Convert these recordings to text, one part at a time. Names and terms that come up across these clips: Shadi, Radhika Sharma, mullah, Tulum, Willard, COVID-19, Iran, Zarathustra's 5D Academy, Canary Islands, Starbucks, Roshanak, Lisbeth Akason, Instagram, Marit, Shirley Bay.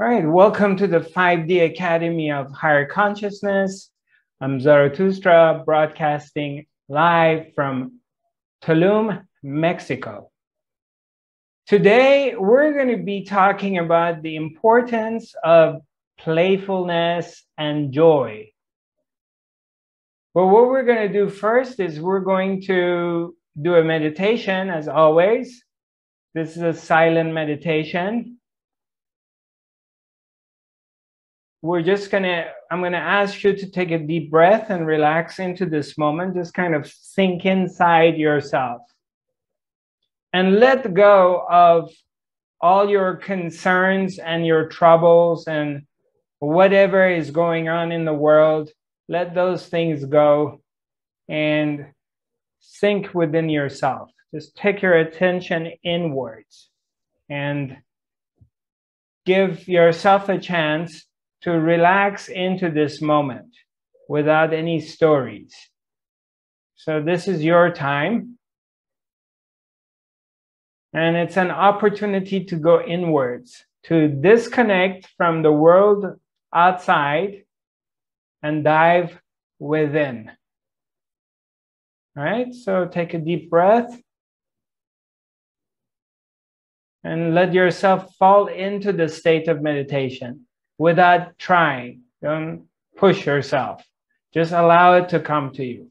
All right, welcome to the 5D Academy of Higher Consciousness. I'm Zarathustra, broadcasting live from Tulum, Mexico. Today, we're going to be talking about the importance of playfulness and joy. But what we're going to do first is we're going to do a meditation, as always. This is a silent meditation. We're just I'm gonna ask you to take a deep breath and relax into this moment. Just kind of sink inside yourself and let go of all your concerns and your troubles and whatever is going on in the world. Let those things go and sink within yourself. Just take your attention inwards and give yourself a chance to relax into this moment without any stories. So this is your time. And it's an opportunity to go inwards, to disconnect from the world outside and dive within. All right, so take a deep breath and let yourself fall into the state of meditation. Without trying, don't push yourself. Just allow it to come to you.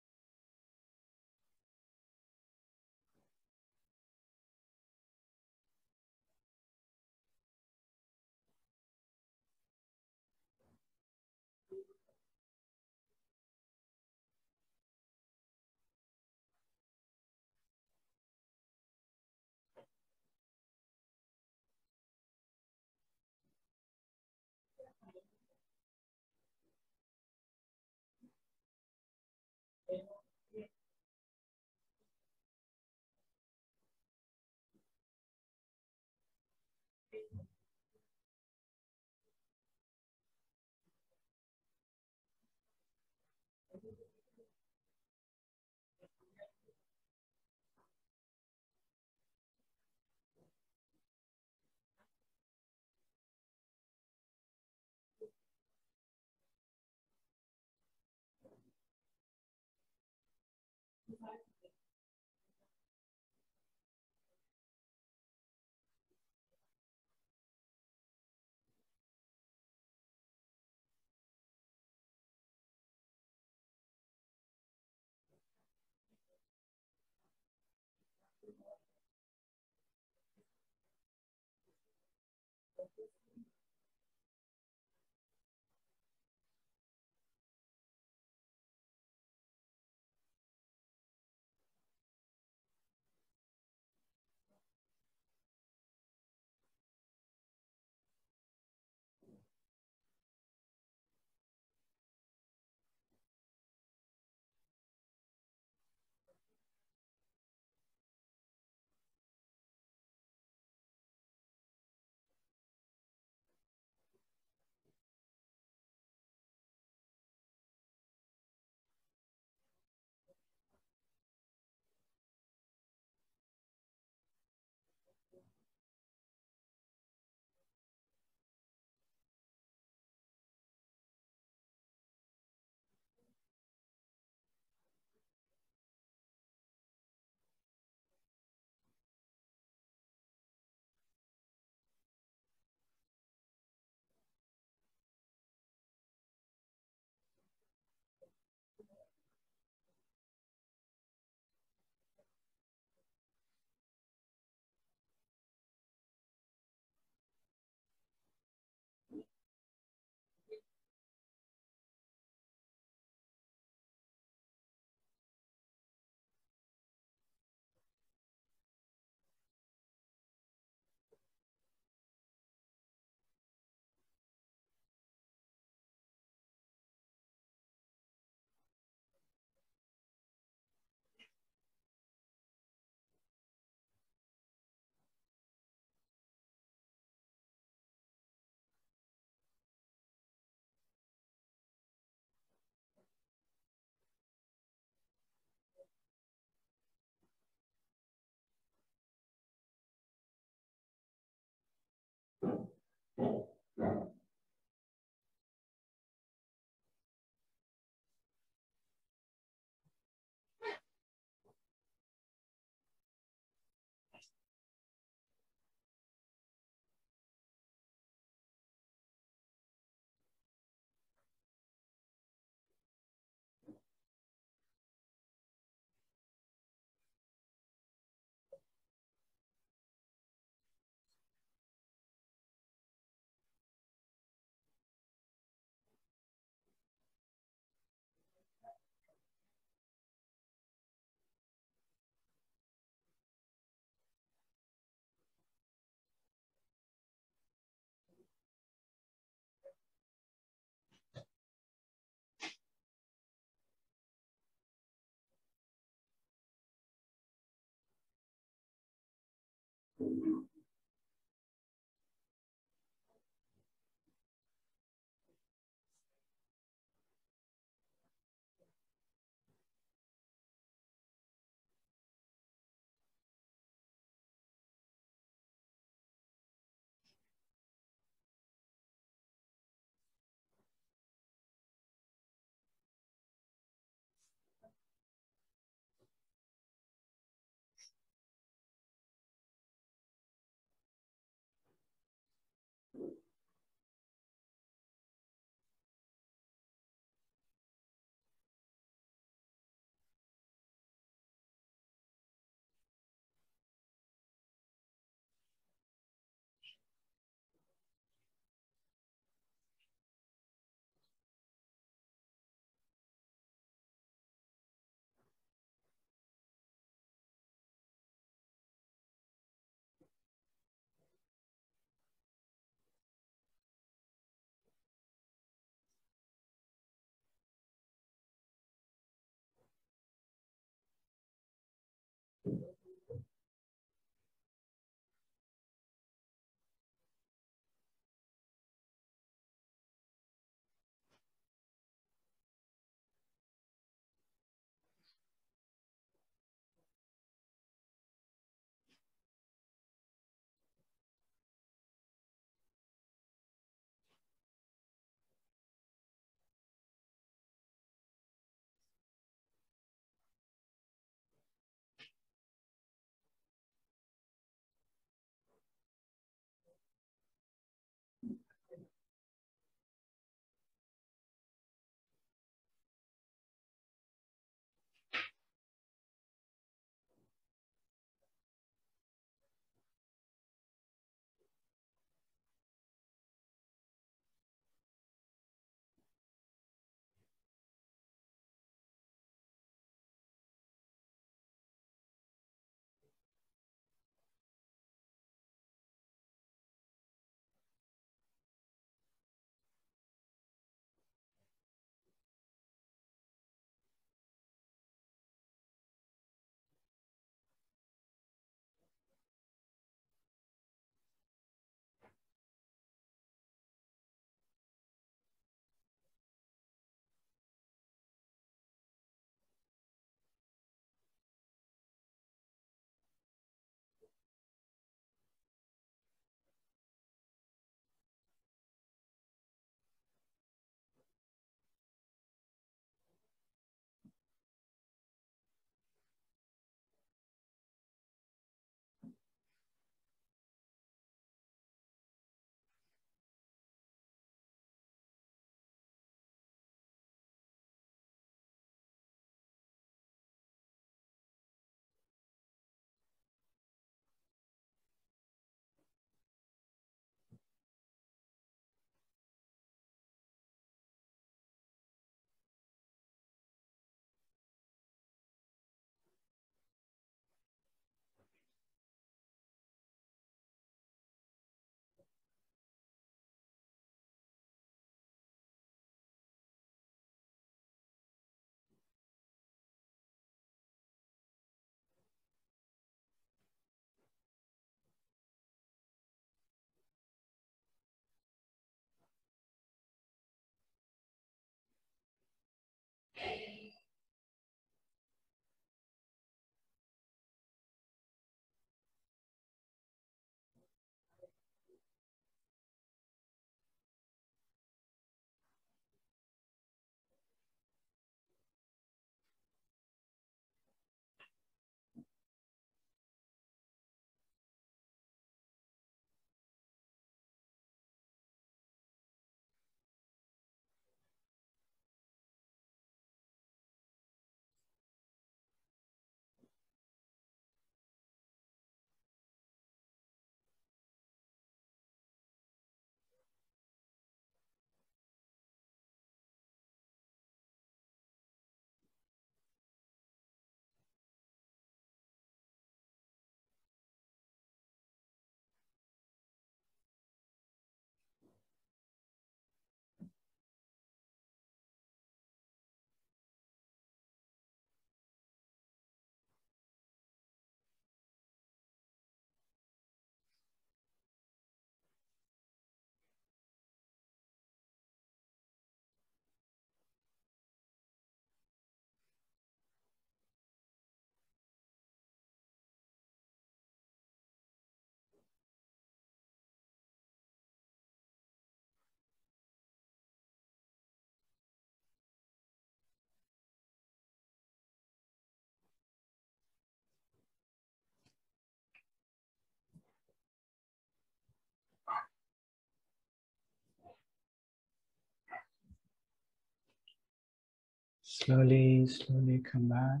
Slowly, slowly come back.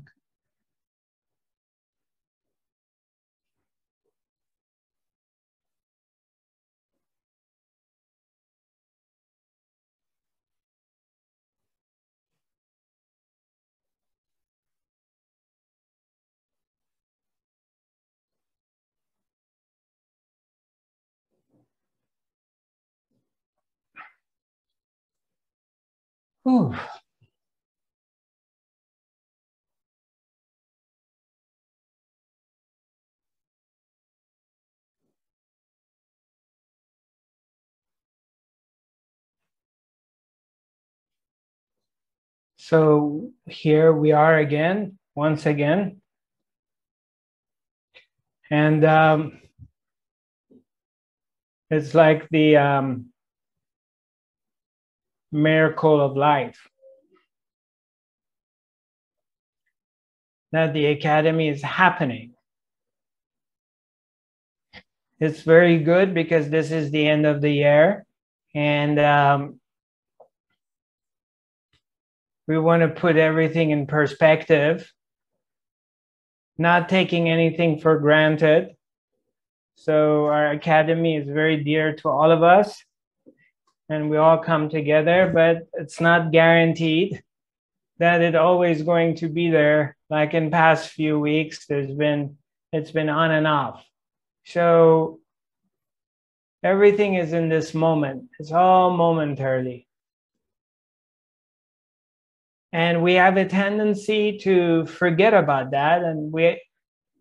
Ooh. So here we are again, once again. And it's like the miracle of life that the academy is happening. It's very good because this is the end of the year, and we want to put everything in perspective, not taking anything for granted. So our academy is very dear to all of us, and we all come together, but it's not guaranteed that it's always going to be there. Like in past few weeks, it's been on and off. So everything is in this moment. It's all momentarily. And we have a tendency to forget about that. And we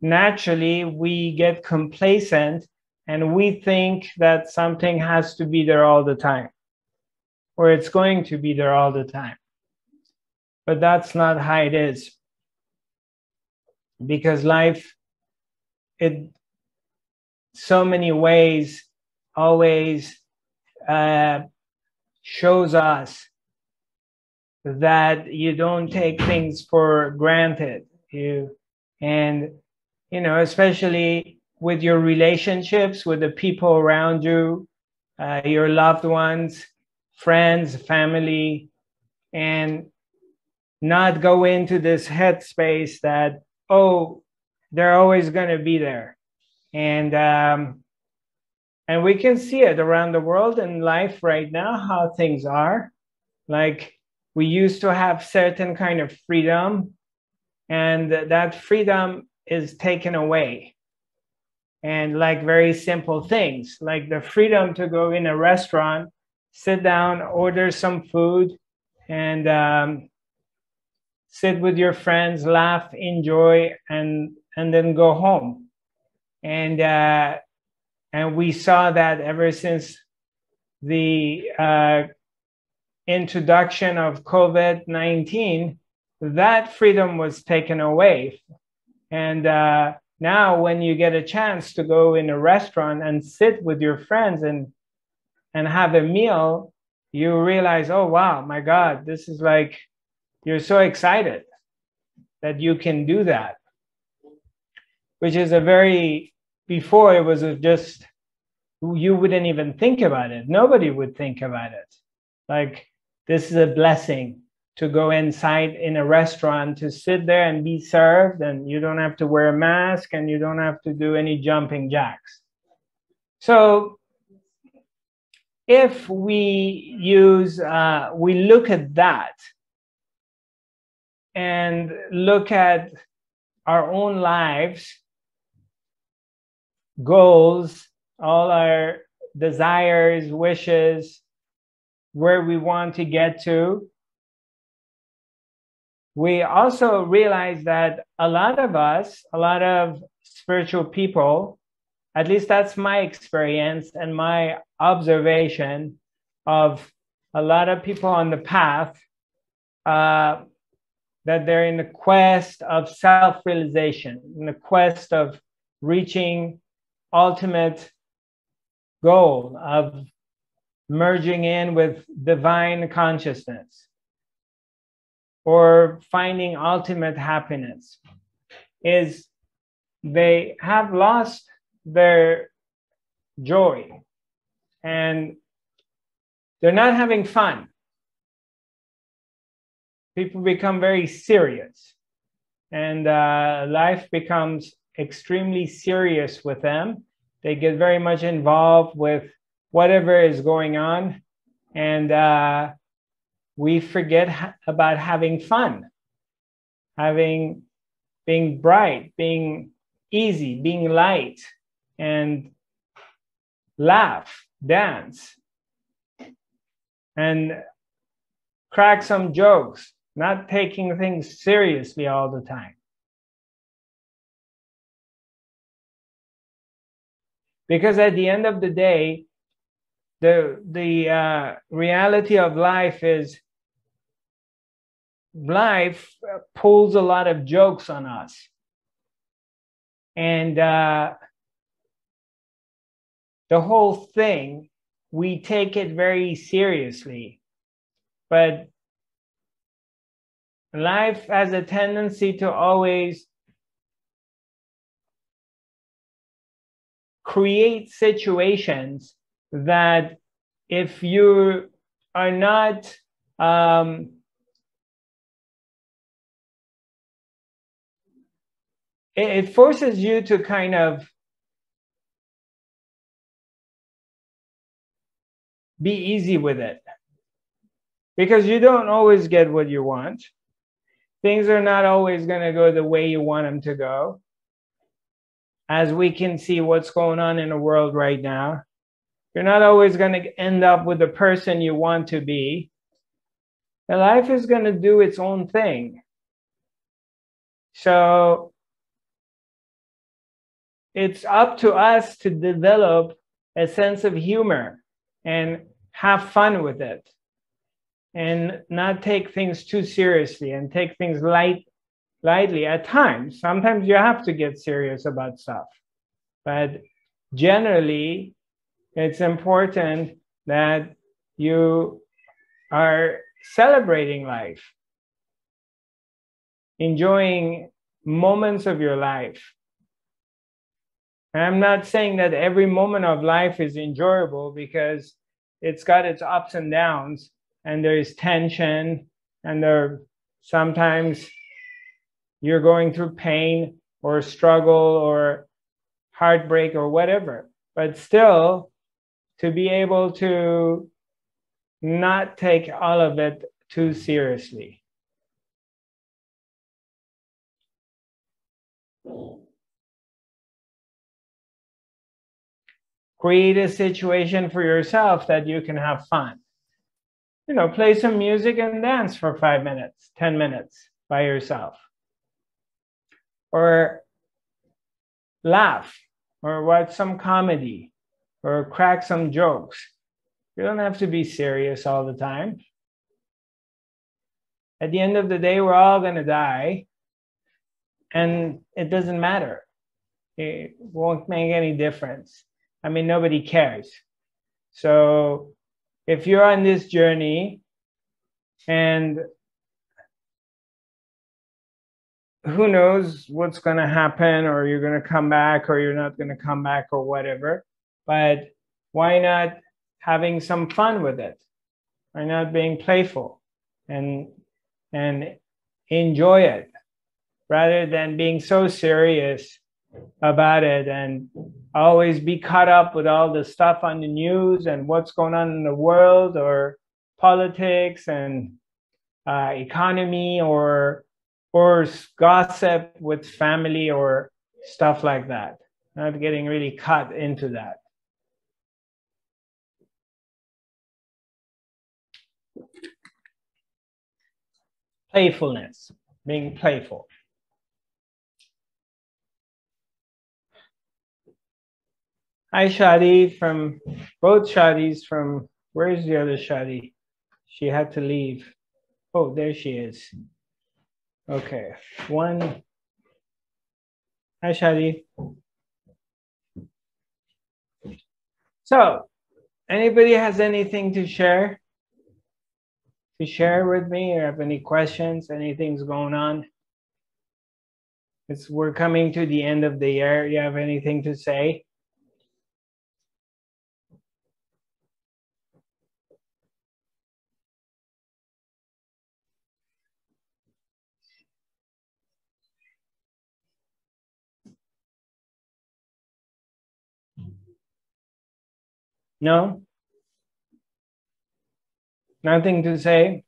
naturally get complacent, and we think that something has to be there all the time, or it's going to be there all the time. But that's not how it is. Because life, in so many ways, always shows us that you don't take things for granted. Especially with your relationships, with the people around you, your loved ones, friends, family, and not go into this headspace that, oh, they're always going to be there. And we can see it around the world in life right now, how things are. Like, we used to have certain kind of freedom, and that freedom is taken away. And like very simple things, like the freedom to go in a restaurant, sit down, order some food, and sit with your friends, laugh, enjoy, and then go home. And we saw that ever since the introduction of COVID-19, that freedom was taken away. And now, when you get a chance to go in a restaurant and sit with your friends and have a meal, you realize, oh, wow, my God, this is like, you're so excited that you can do that, which is a very, before it was just, you wouldn't even think about it. Nobody would think about it. Like, this is a blessing to go inside in a restaurant, to sit there and be served, and you don't have to wear a mask, and you don't have to do any jumping jacks. So if we look at that and look at our own lives, goals, all our desires, wishes, where we want to get to, we also realize that a lot of us, a lot of spiritual people, at least that's my experience and my observation of a lot of people on the path, that they're in the quest of self-realization, in the quest of reaching ultimate goal of merging in with divine consciousness, or finding ultimate happiness, is they have lost their joy, and they're not having fun. people become very serious, and life becomes extremely serious with them. They get very much involved with whatever is going on, and we forget about having fun, being bright, being easy, being light, and laugh, dance, and crack some jokes, not taking things seriously all the time. Because at the end of the day, the reality of life is life pulls a lot of jokes on us. And the whole thing, we take it very seriously. But life has a tendency to always create situations that if you are not it forces you to kind of be easy with it, because you don't always get what you want. Things are not always going to go the way you want them to go, as we can see what's going on in the world right now. You're not always going to end up with the person you want to be. And life is going to do its own thing. So it's up to us to develop a sense of humor and have fun with it, and not take things too seriously, and take things lightly at times. Sometimes you have to get serious about stuff, but generally, it's important that you are celebrating life, enjoying moments of your life. And I'm not saying that every moment of life is enjoyable, because it's got its ups and downs, and there is tension, and sometimes you're going through pain or struggle or heartbreak or whatever. But still, to be able to not take all of it too seriously. Create a situation for yourself that you can have fun. You know, play some music and dance for 5 minutes, 10 minutes by yourself. Or laugh, or watch some comedy, or crack some jokes. You don't have to be serious all the time. At the end of the day, we're all going to die, and it doesn't matter. It won't make any difference. I mean, nobody cares. So if you're on this journey, and who knows what's going to happen, or you're going to come back, or you're not going to come back, or whatever. But why not having some fun with it? Why not being playful and enjoy it, rather than being so serious about it and always be caught up with all the stuff on the news and what's going on in the world, or politics and economy, or gossip with family or stuff like that. Not getting really caught into that. Playfulness, being playful. Hi, Shadi from, both Shadis from, where's the other Shadi? She had to leave. Oh, there she is. Okay, one. Hi, Shadi. So, anybody has anything to share? With me, or have any questions, anything's going on? We're coming to the end of the year. You have anything to say? No? Nothing to say?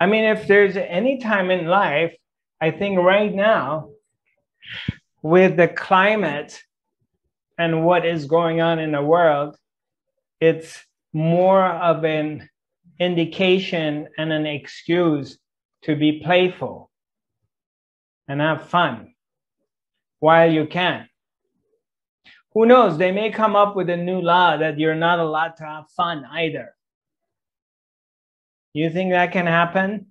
I mean, if there's any time in life, I think right now, with the climate and what is going on in the world, it's more of an indication and an excuse to be playful and have fun while you can. Who knows? They may come up with a new law that you're not allowed to have fun either. You think that can happen?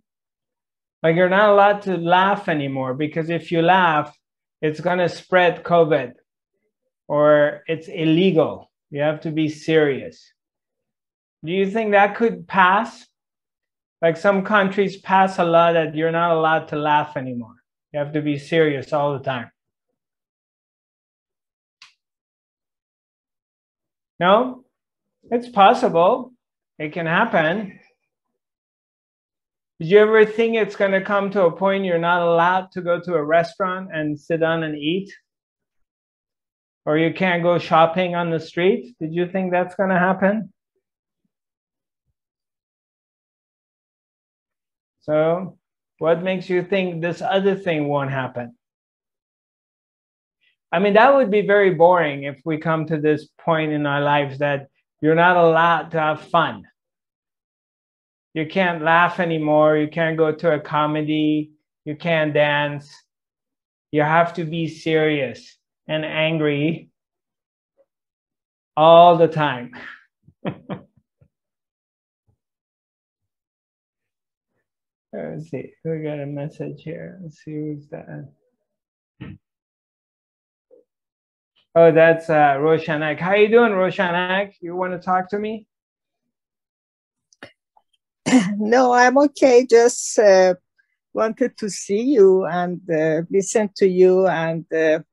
Like, you're not allowed to laugh anymore, because if you laugh, it's gonna spread COVID, or it's illegal. You have to be serious. Do you think that could pass? Like, some countries pass a law that you're not allowed to laugh anymore. You have to be serious all the time. No? It's possible. It can happen. Did you ever think it's going to come to a point you're not allowed to go to a restaurant and sit down and eat? Or you can't go shopping on the street? Did you think that's going to happen? So, what makes you think this other thing won't happen? I mean, that would be very boring if we come to this point in our lives that you're not allowed to have fun. You can't laugh anymore, you can't go to a comedy, you can't dance. You have to be serious and angry all the time. Let's see, we got a message here. Let's see who's that. Oh, that's Roshanak. How you doing, Roshanak? You want to talk to me? No, I'm okay. Just wanted to see you and listen to you. And the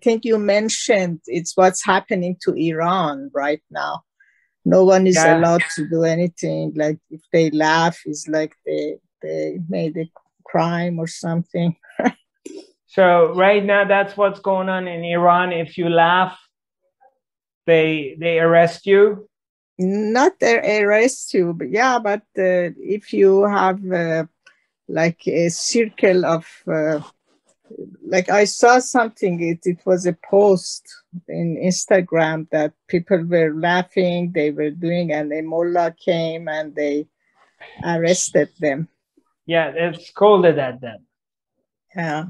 thing you mentioned, it's what's happening to Iran right now. No one is allowed to do anything. Like, if they laugh, it's like they made a crime or something. So right now, that's what's going on in Iran. If you laugh, they arrest you. Not arrest you, but yeah, but if you have like a circle of, like, I saw something, it was a post in Instagram that people were laughing, they were doing, and a mullah came and they arrested them. Yeah, they scolded at them. Yeah.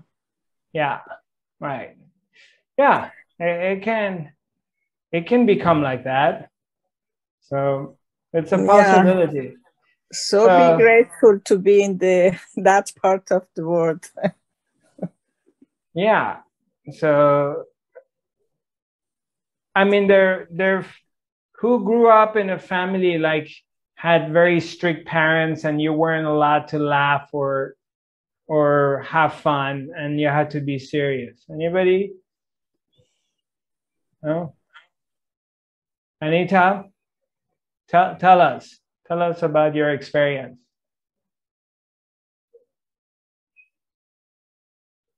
Yeah, right. Yeah, it can become like that. So it's a possibility. Yeah. So be grateful to be in that part of the world. Yeah. So, I mean, who grew up in a family like had very strict parents, and you weren't allowed to laugh or have fun, and you had to be serious. Anybody? No. Anita? Tell us about your experience.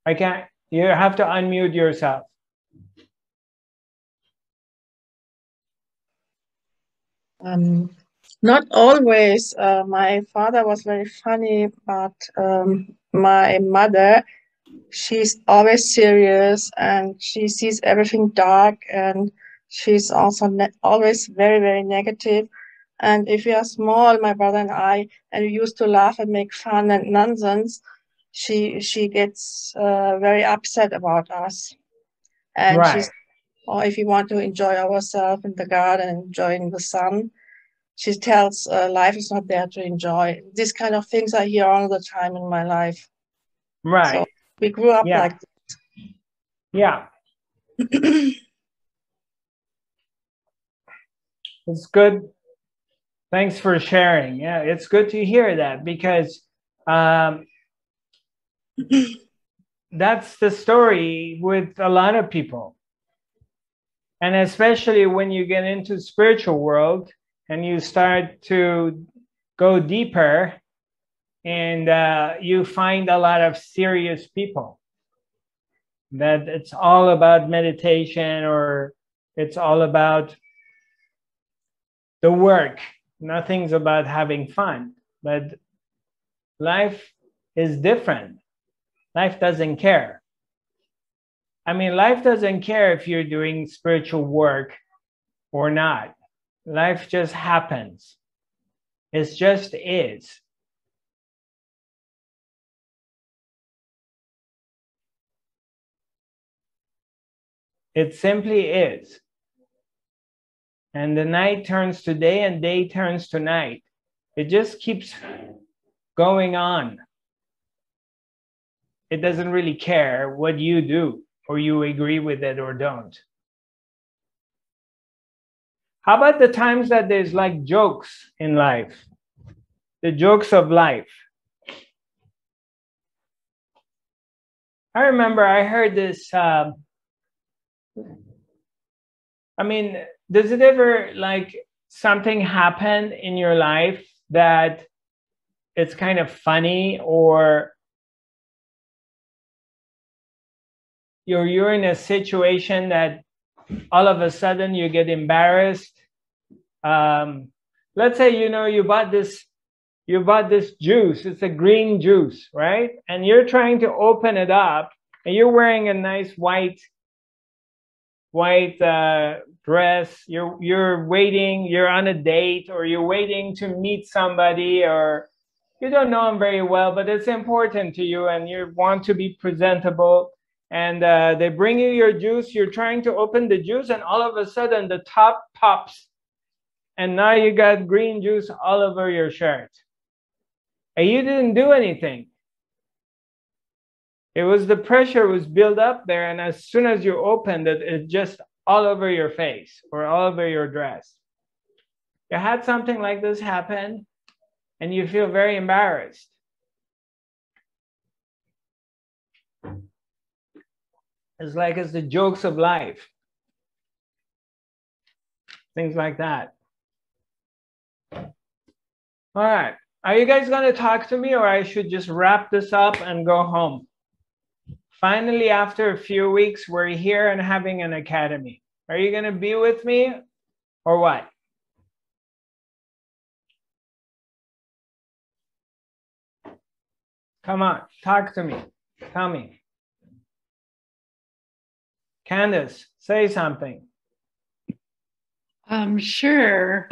I can't, you have to unmute yourself. Not always. My father was very funny, but my mother, she's always serious, and she sees everything dark, and she's also always very, very negative. And if we are small, my brother and I, and we used to laugh and make fun and nonsense, she gets very upset about us. And right. She's, or if we want to enjoy ourselves in the garden, enjoying the sun, she tells life is not there to enjoy. These kind of things I hear all the time in my life. Right. So we grew up like this. Yeah. It's good Thanks for sharing. Yeah, it's good to hear that, because that's the story with a lot of people. And especially when you get into the spiritual world and you start to go deeper, and you find a lot of serious people that it's all about meditation, or it's all about the work. Nothing's about having fun, but life is different. Life doesn't care. I mean, life doesn't care if you're doing spiritual work or not. Life just happens. It just is. It simply is. And the night turns to day and day turns to night. It just keeps going on. It doesn't really care what you do, or you agree with it or don't. How about the times that there's like jokes in life? The jokes of life. I remember I heard this, I mean, does it ever like something happen in your life that it's kind of funny, or you're in a situation that all of a sudden you get embarrassed? Let's say, you know, you bought this juice, it's a green juice, right? And you're trying to open it up, and you're wearing a nice white dress, you're waiting, you're on a date, or you're waiting to meet somebody, or you don't know them very well, but it's important to you and you want to be presentable. And they bring you your juice, you're trying to open the juice, and all of a sudden the top pops. And now you got green juice all over your shirt. And you didn't do anything. It was the pressure was built up there, and as soon as you opened it, it's just all over your face or all over your dress. You had something like this happen, and you feel very embarrassed. It's like it's the jokes of life. Things like that. All right. Are you guys going to talk to me, or I should just wrap this up and go home? Finally, after a few weeks, we're here and having an academy. Are you going to be with me or what? Come on. Talk to me. Tell me. Candace, say something. Sure.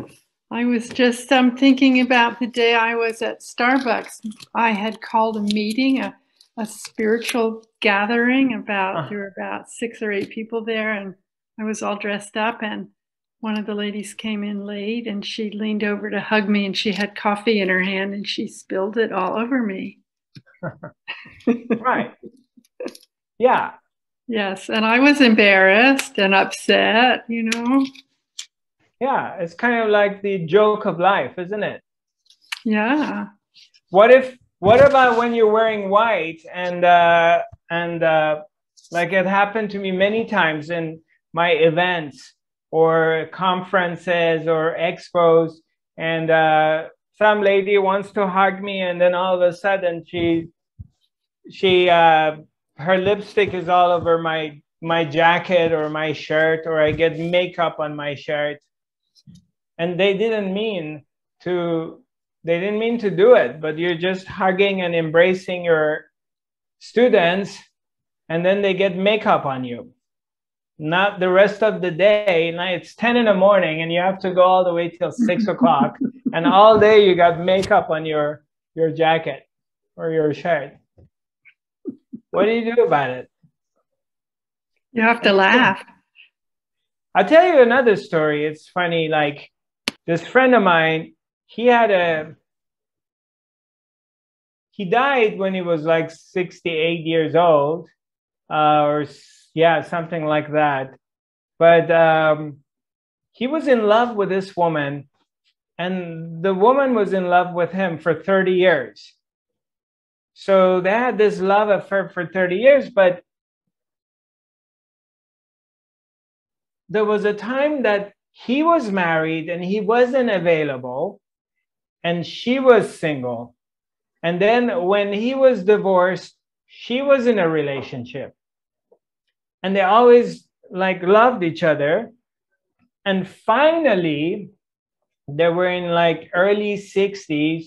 I was just thinking about the day I was at Starbucks. I had called a meeting, a spiritual gathering. There were about 6 or 8 people there, and I was all dressed up, and one of the ladies came in late, and she leaned over to hug me, and she had coffee in her hand, and she spilled it all over me. Right. Yeah. Yes, and I was embarrassed and upset, you know. Yeah, it's kind of like the joke of life, isn't it? Yeah. What about when you're wearing white, and like it happened to me many times in my events or conferences or expos, and some lady wants to hug me, and then all of a sudden her lipstick is all over my jacket or my shirt, or I get makeup on my shirt, and they didn't mean to do it, but you're just hugging and embracing your students, and then they get makeup on you. Not the rest of the day. Now it's 10 in the morning, and you have to go all the way till 6 o'clock, and all day you got makeup on your jacket or your shirt. What do you do about it? You have to laugh. I'll tell you another story. It's funny. Like this friend of mine, he died when he was like 68 years old, something like that. But he was in love with this woman And the woman was in love with him for 30 years. So they had this love affair for 30 years, but there was a time that he was married and he wasn't available and she was single. And then when he was divorced, she was in a relationship. And they always like loved each other. And finally, they were in like early 60s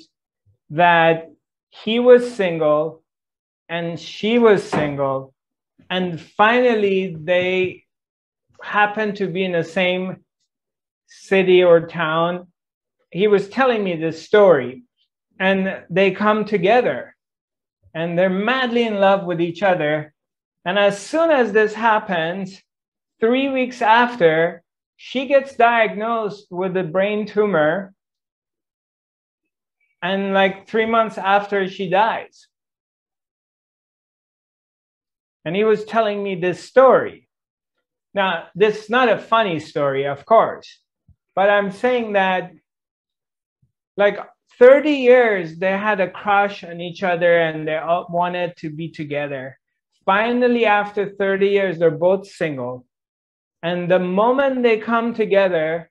that he was single and she was single. And finally, they happened to be in the same city or town. He was telling me this story. And they come together and they're madly in love with each other. And as soon as this happens, 3 weeks after, she gets diagnosed with a brain tumor. And like 3 months after, she dies. And he was telling me this story. Now, this is not a funny story, of course, but I'm saying that like 30 years, they had a crush on each other and they all wanted to be together. Finally, after 30 years, they're both single. And the moment they come together,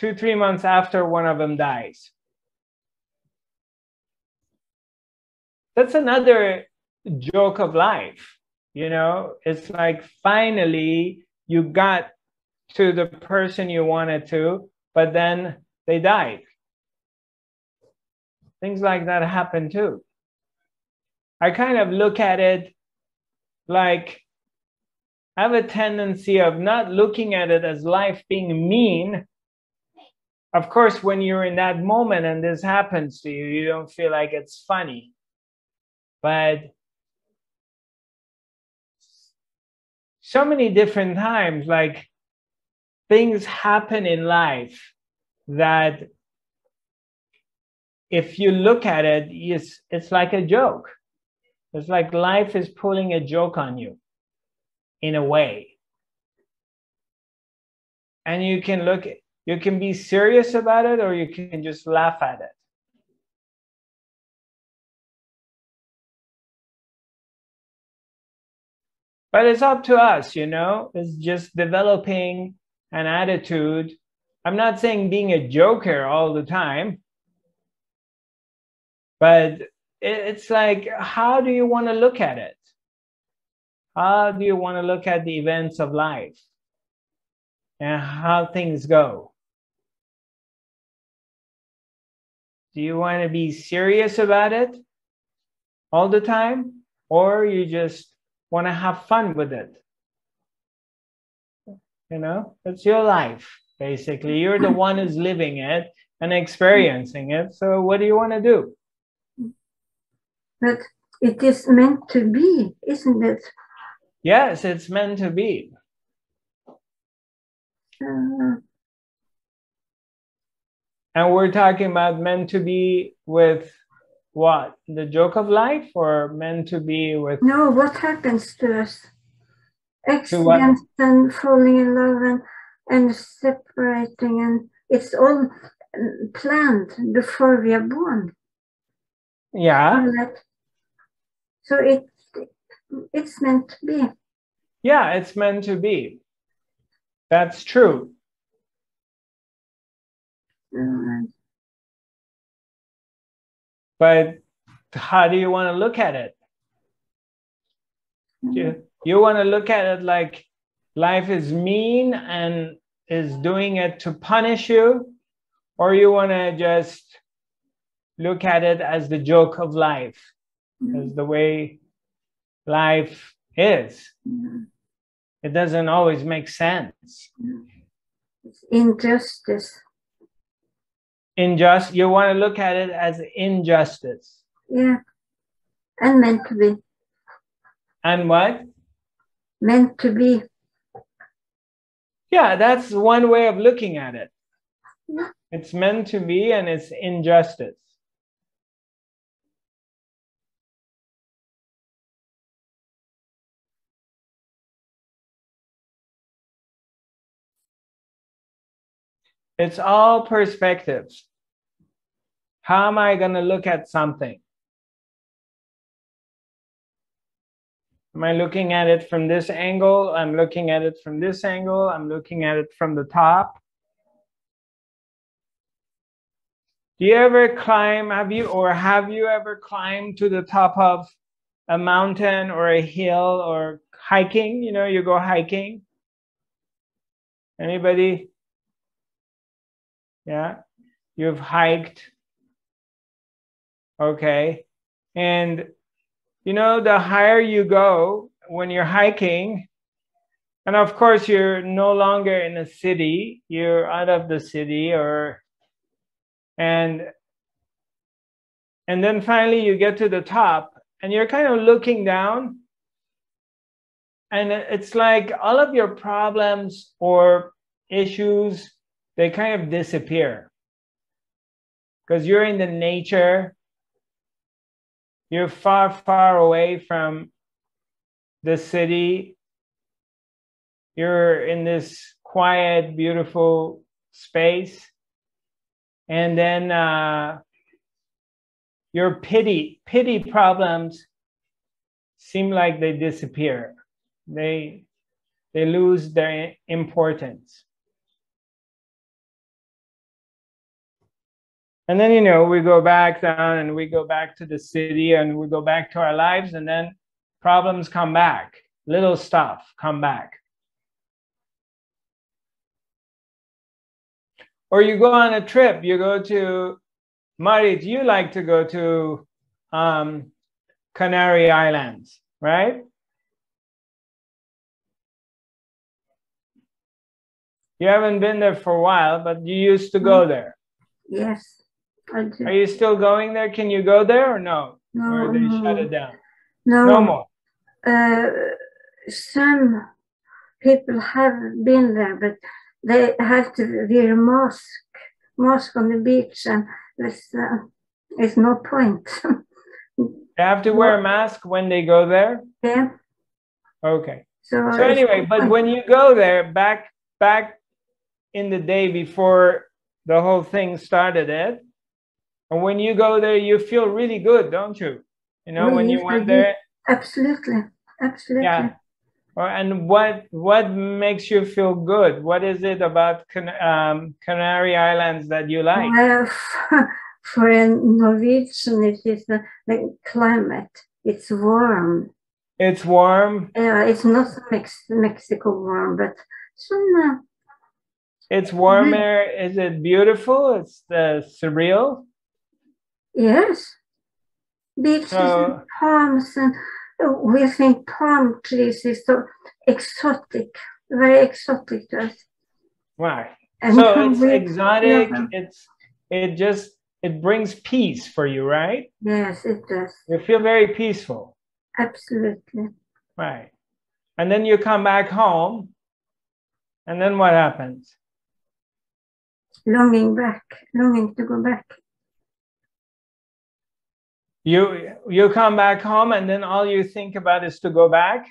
2-3 months after, one of them dies. That's another joke of life. You know, it's like finally you got to the person you wanted to, but then they died. Things like that happen too. I kind of look at it like I have a tendency of not looking at it as life being mean. Of course, when you're in that moment and this happens to you, you don't feel like it's funny. But so many different times, like things happen in life that if you look at it, it's like a joke. It's like life is pulling a joke on you in a way. And you can look, you can be serious about it or you can just laugh at it. But it's up to us, you know, it's just developing an attitude. I'm not saying being a joker all the time, but it's like, how do you want to look at it? How do you want to look at the events of life and how things go? Do you want to be serious about it all the time, or you just want to have fun with it? You know, it's your life. Basically, you're the one who's living it and experiencing it. So what do you want to do? But it is meant to be, isn't it? Yes, it's meant to be. And we're talking about meant to be with what? The joke of life or meant to be with... No, what happens to us? Accidents and falling in love and separating, and it's all planned before we are born. Yeah. So it's meant to be. Yeah, it's meant to be. That's true. But how do you want to look at it? You want to look at it like life is mean and is doing it to punish you, or you want to just look at it as the joke of life, as the way life is. It doesn't always make sense. It's injustice. You want to look at it as injustice. Yeah, and meant to be. And what? Meant to be. Yeah, that's one way of looking at it. Yeah. It's meant to be and it's injustice. It's all perspectives. How am I going to look at something? Am I looking at it from this angle? I'm looking at it from this angle. I'm looking at it from the top. Do you ever climb, have you ever climbed to the top of a mountain or a hill or hiking? You know, you go hiking. Anybody? Yeah, you've hiked. Okay. And you know, the higher you go when you're hiking, and of course you're no longer in a city, you're out of the city, or and then finally you get to the top and you're kind of looking down, and it's like all of your problems or issues, they kind of disappear because you're in the nature. You're far, far away from the city. You're in this quiet, beautiful space. And then your pity problems seem like they disappear. They lose their importance. And then, you know, we go back down and we go back to the city and we go back to our lives, and then problems come back. Little stuff come back. Or you go on a trip, you go to, Marit, you like to go to Canary Islands, right? You haven't been there for a while, but you used to go there. Yes. Are you still going there? Can you go there or no? No. Or they shut it down? No. No more. Some people have been there, but they have to wear a mask on the beach, and there's no point. They have to wear a mask when they go there? Yeah. Okay. So anyway, but when you go there, back in the day before the whole thing started it, and when you go there, you feel really good, don't you? You know, when you went there. Absolutely, absolutely. Yeah. And what makes you feel good? What is it about Canary Islands that you like? For a Norwegian, it is the climate. It's warm. It's warm. Yeah, it's not Mexico warm, but some. It's warmer. Is it beautiful? It's surreal. Yes. Beaches and palms, and we think palm trees is so exotic, very exotic to us. Right. And so it's exotic. Yeah. It brings peace for you, right? Yes, it does. You feel very peaceful. Absolutely. Right. And then you come back home, and then what happens? Longing to go back. You come back home and then all you think about is to go back?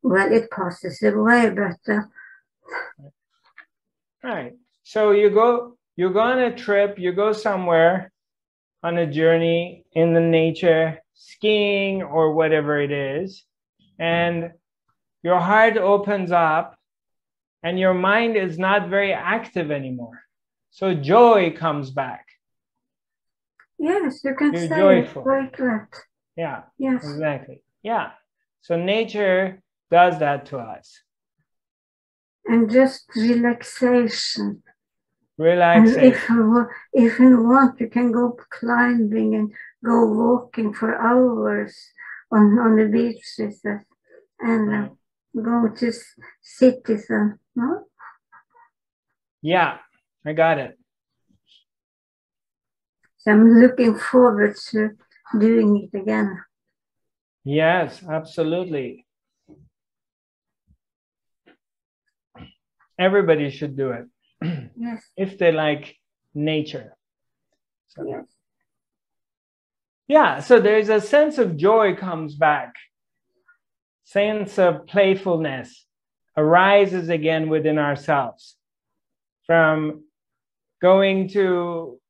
Well, it passes away, but... Right. So you go on a trip, you go somewhere on a journey in the nature, skiing or whatever it is, and your heart opens up and your mind is not very active anymore. So joy comes back. Yes, you can say joyful. It like that. Yeah, yes. Exactly. Yeah. So nature does that to us. And just relaxation. Relaxation. And if you want, you can go climbing and go walking for hours on the beaches and go to cities. No? Yeah, I got it. So I'm looking forward to doing it again. Yes, absolutely. Everybody should do it. Yes. If they like nature. So. Yes. Yeah, so there's a sense of joy comes back. Sense of playfulness arises again within ourselves. from going to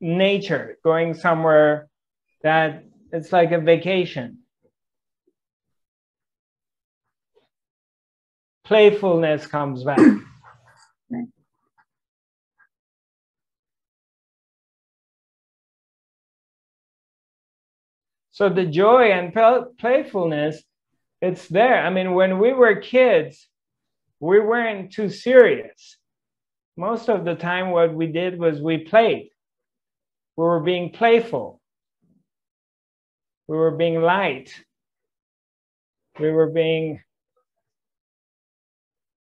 nature, going somewhere that it's like a vacation. Playfulness comes back. So the joy and playfulness, it's there. I mean, when we were kids, we weren't too serious. Most of the time what we did was we played. We were being playful. We were being light. We were being,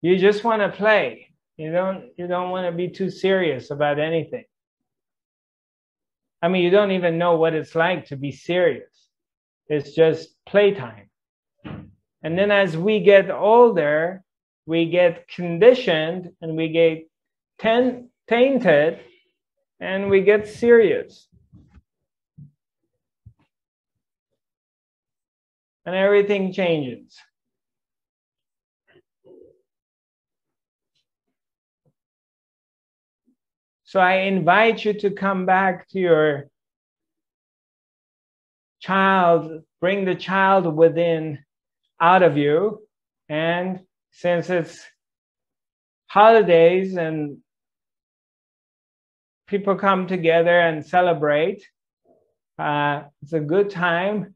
you just want to play. You don't want to be too serious about anything. I mean, you don't even know what it's like to be serious. It's just playtime. And then as we get older, we get conditioned and we get tainted and we get serious. And everything changes. So I invite you to come back to your child, bring the child within out of you. And since it's holidays and people come together and celebrate, it's a good time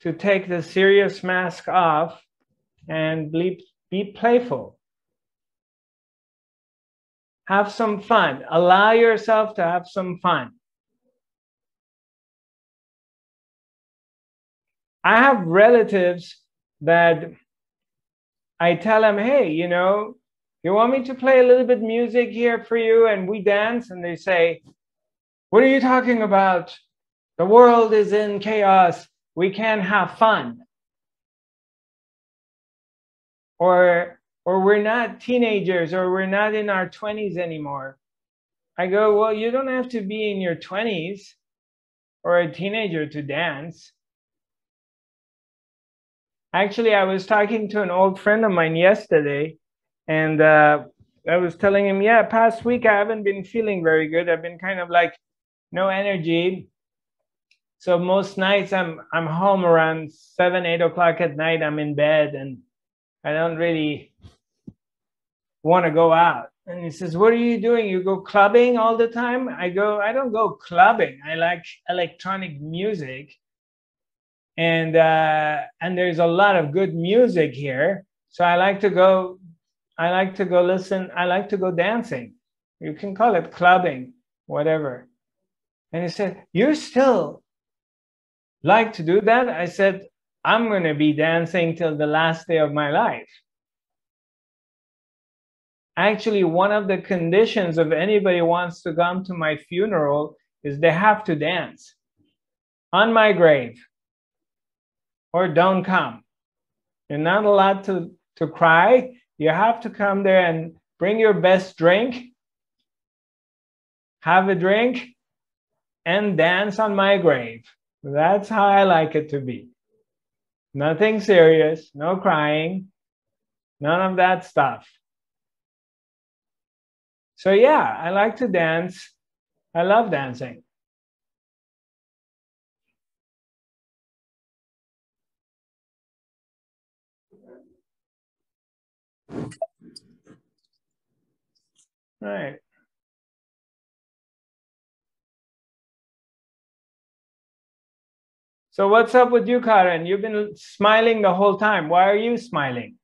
to take the serious mask off and be playful. Have some fun. Allow yourself to have some fun. I have relatives that I tell them, hey, you know, you want me to play a little bit music here for you? And we dance, and they say, what are you talking about? The world is in chaos. We can't have fun. Or we're not teenagers, or we're not in our 20s anymore. I go, well, you don't have to be in your 20s or a teenager to dance. Actually, I was talking to an old friend of mine yesterday, and I was telling him, yeah, past week I haven't been feeling very good. I've been kind of like no energy. So most nights I'm home around 7, 8 o'clock at night. I'm in bed and I don't really want to go out. And he says, what are you doing? You go clubbing all the time? I go, I don't go clubbing. I like electronic music. And there's a lot of good music here. So I like to go listen. I like to go dancing. You can call it clubbing, whatever. And he said, you still like to do that? I said, I'm going to be dancing till the last day of my life. Actually, one of the conditions of anybody who wants to come to my funeral is they have to dance on my grave or don't come. You're not allowed to cry. You have to come there and bring your best drink, have a drink, and dance on my grave. That's how I like it to be. Nothing serious, no crying, none of that stuff. So yeah, I like to dance. I love dancing. All right. So what's up with you, Karen? You've been smiling the whole time. Why are you smiling?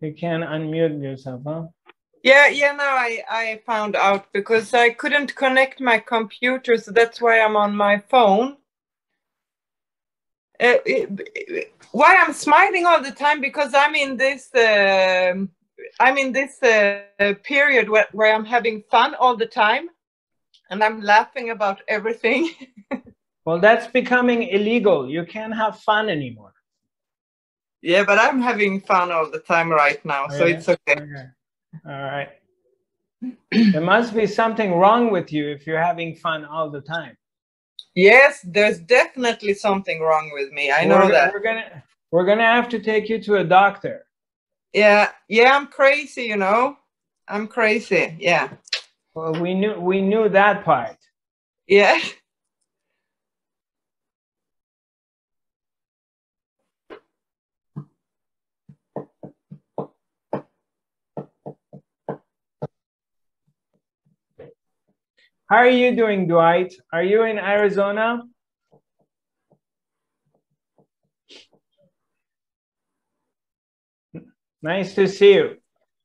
You can unmute yourself, huh? Yeah, no, I found out because I couldn't connect my computer, so that's why I'm on my phone. Why I'm smiling all the time, because I'm in this period where I'm having fun all the time and I'm laughing about everything. Well, that's becoming illegal. You can't have fun anymore. Yeah, but I'm having fun all the time right now, so yeah. It's okay. All right. There must be something wrong with you if you're having fun all the time. Yes, there's definitely something wrong with me. I know that. We're gonna have to take you to a doctor. Yeah, I'm crazy, you know. I'm crazy. Yeah. Well, we knew that part. Yeah. How are you doing, Dwight? Are you in Arizona? Nice to see you.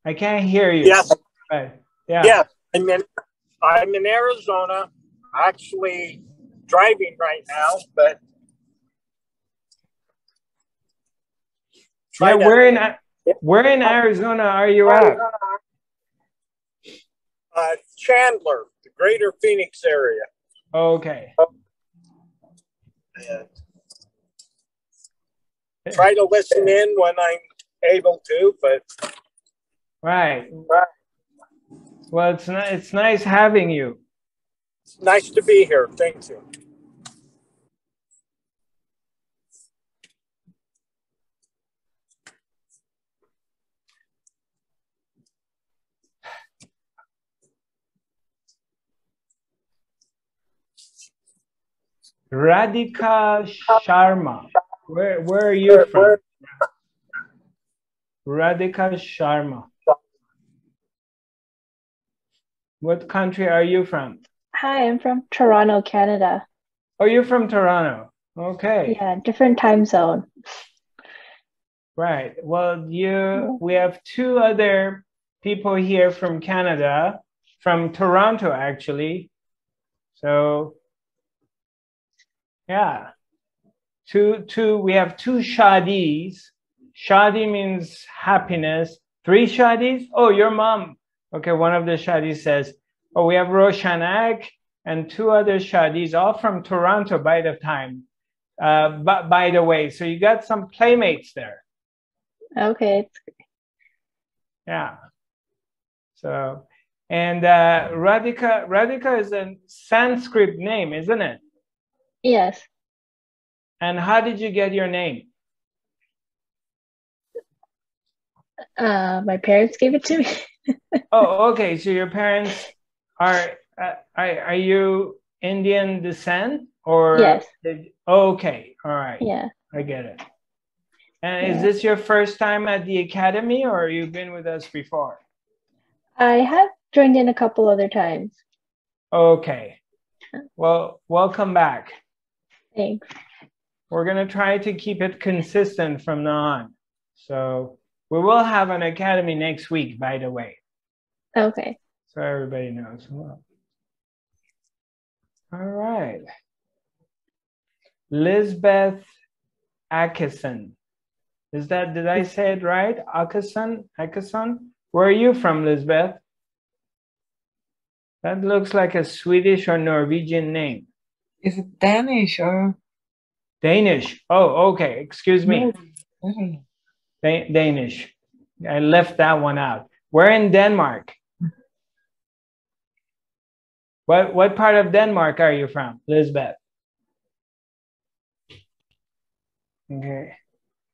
I can't hear you. Yes. But, yeah. Yeah. I'm in Arizona, actually driving right now, but yeah, where in Arizona are you at? Chandler, the greater Phoenix area. Okay. And try to listen in when I'm able to, but right. Well, it's nice having you. It's nice to be here. Thank you. Radhika Sharma, where are you from? Radhika Sharma, what country are you from? Hi, I'm from Toronto, Canada. Oh, you're from Toronto. Okay. Yeah, different time zone. Right. Well, we have two other people here from Canada, from Toronto actually. So yeah, we have two Shadis. Shadi means happiness. Three Shadis? Oh, your mom. Okay, one of the Shadis says, oh, we have Roshanak and two other Shadis, all from Toronto by the time. By the way, so you got some playmates there. Okay. Yeah. So, and Radhika is a Sanskrit name, isn't it? Yes. And how did you get your name? My parents gave it to me. Oh, okay. So your parents are you Indian descent or? Yes. Okay. All right. Yeah. I get it. And yeah. Is this your first time at the academy, or you've been with us before? I have joined in a couple other times. Okay. Well, welcome back. Thanks. We're going to try to keep it consistent from now on. So we will have an academy next week, by the way. Okay. So everybody knows. Well, all right. Lisbeth Akason. Is that, did I say it right? Akason? Where are you from, Lisbeth? That looks like a Swedish or Norwegian name. Is it Danish or? Danish. Oh, okay. Excuse me. No. Danish. I left that one out. We're in Denmark. What part of Denmark are you from, Lisbeth? Okay.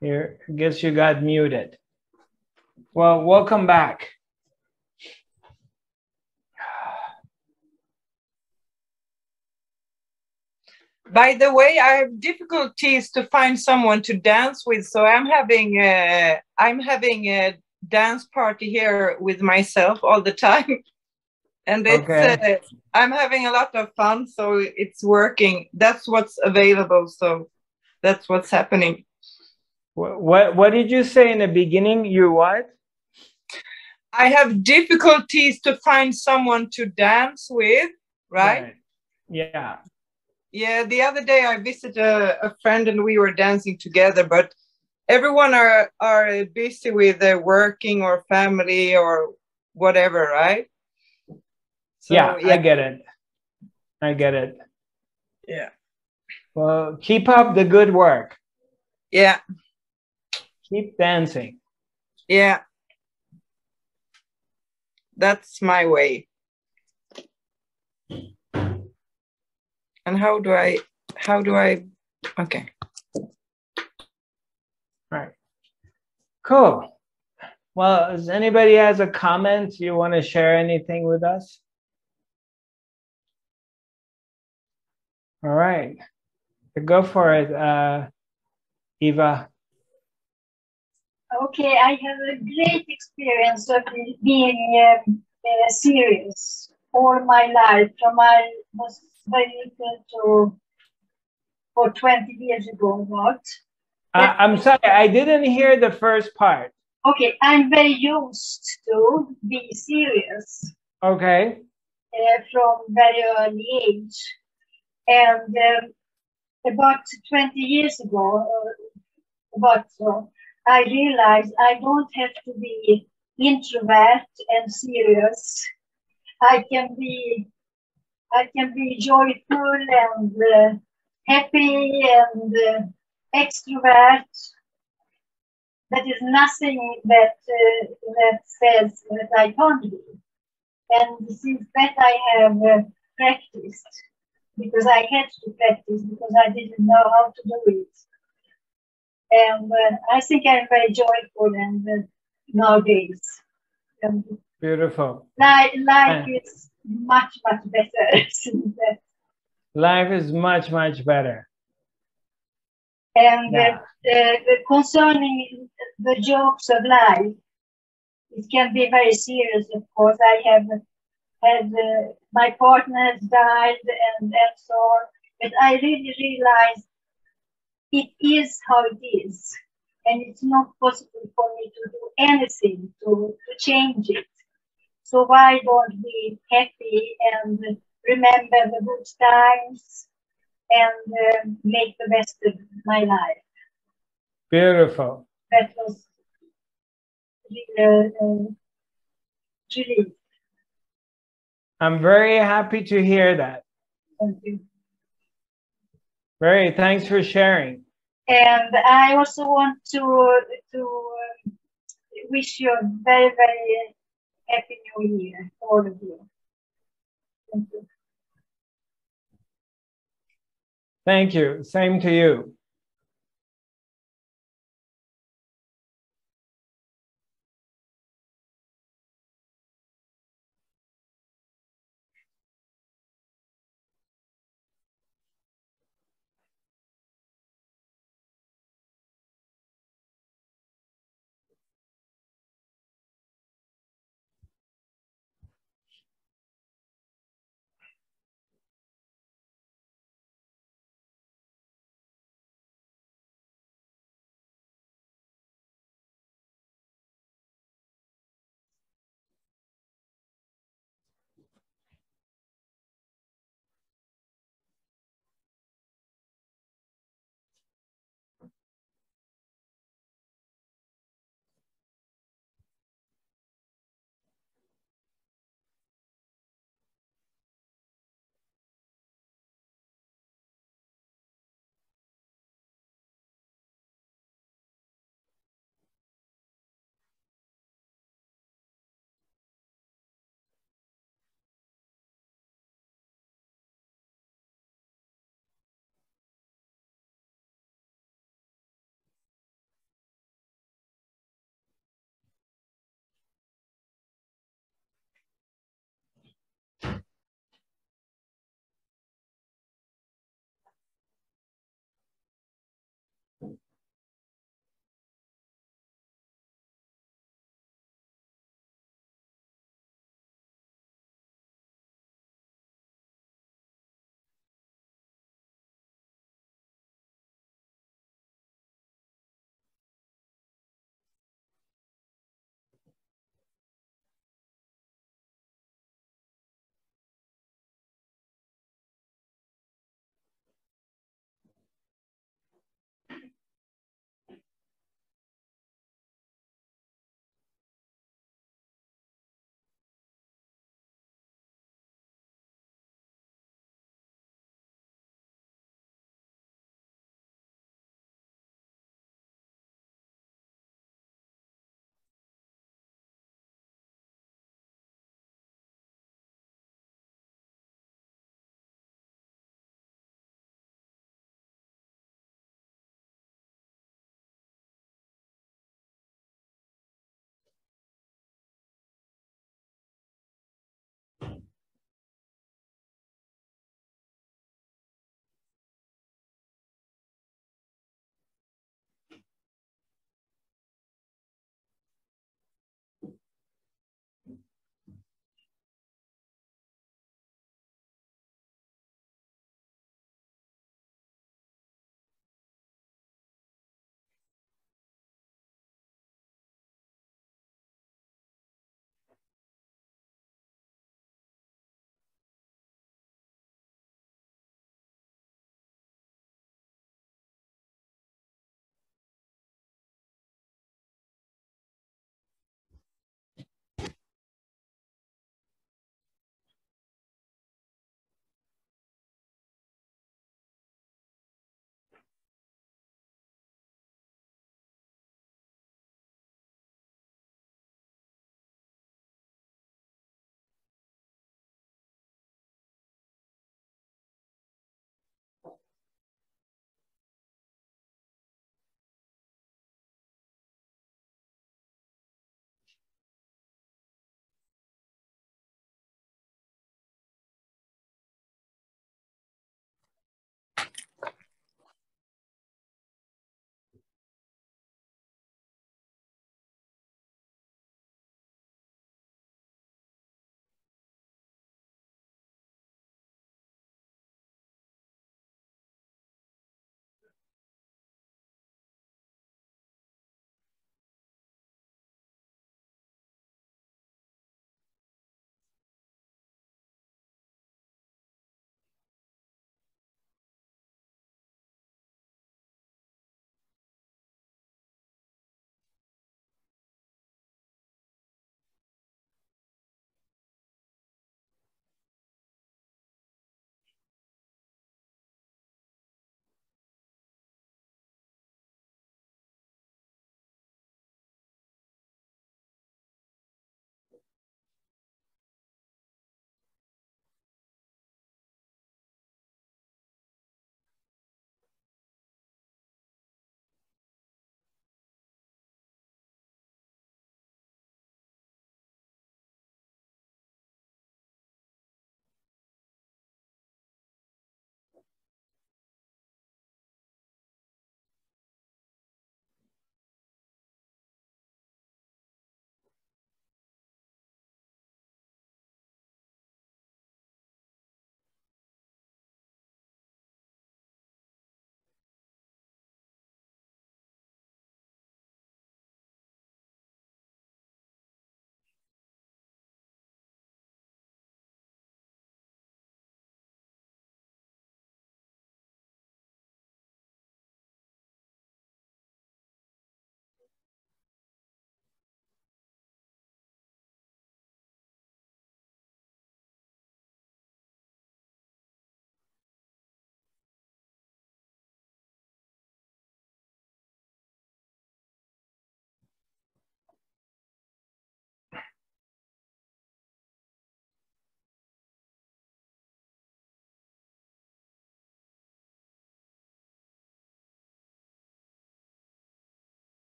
Here, I guess you got muted. Well, welcome back. By the way, I have difficulties to find someone to dance with, so I'm having a dance party here with myself all the time, and it's okay. I'm having a lot of fun, so it's working. That's what's available, so that's what's happening. What did you say in the beginning? You what? I have difficulties to find someone to dance with, right? Yeah. Yeah, the other day I visited a friend and we were dancing together, but everyone are busy with their working or family or whatever, right? So, yeah, I get it. Yeah. Well, keep up the good work. Yeah. Keep dancing. Yeah. That's my way. And how do I, okay. Right, cool. Well, does anybody has a comment? You want to share anything with us? All right, go for it, Eva. Okay, I have a great experience of being serious all my life. From I was very little to, for 20 years ago, what? I'm sorry, I didn't hear the first part. Okay, I'm very used to be serious. Okay. From very early age. And about 20 years ago, I realized I don't have to be introvert and serious. I can be joyful and happy and extrovert. That is nothing that that says that I can't be. And since that I have practiced, because I had to practice because I didn't know how to do it. And I think I'm very joyful and nowadays. Beautiful. Life is much, much better. Life is much, much better. And yeah. Concerning the jokes of life, it can be very serious, of course. I have had my partner died and so on. But I really realized it is how it is, and it's not possible for me to do anything to change it. So why don't we be happy and remember the good times and make the best of my life? Beautiful. That was really. I'm very happy to hear that. Thank you. Very, thanks for sharing. And I also want to wish you a very, very happy new year, all of you. Thank you. Thank you. Same to you.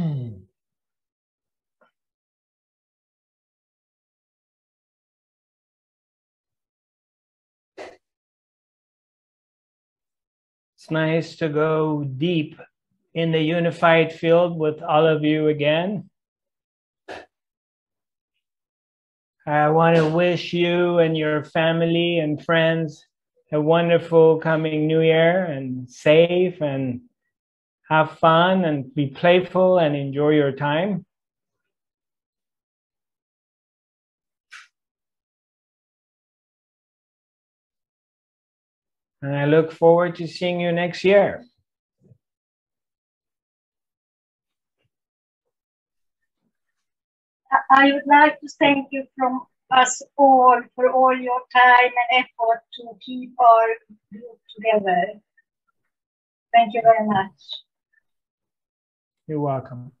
It's nice to go deep in the unified field with all of you again. I want to wish you and your family and friends a wonderful coming New Year, and safe, and have fun, and be playful, and enjoy your time. And I look forward to seeing you next year. I would like to thank you from us all for all your time and effort to keep our group together. Thank you very much. You're welcome.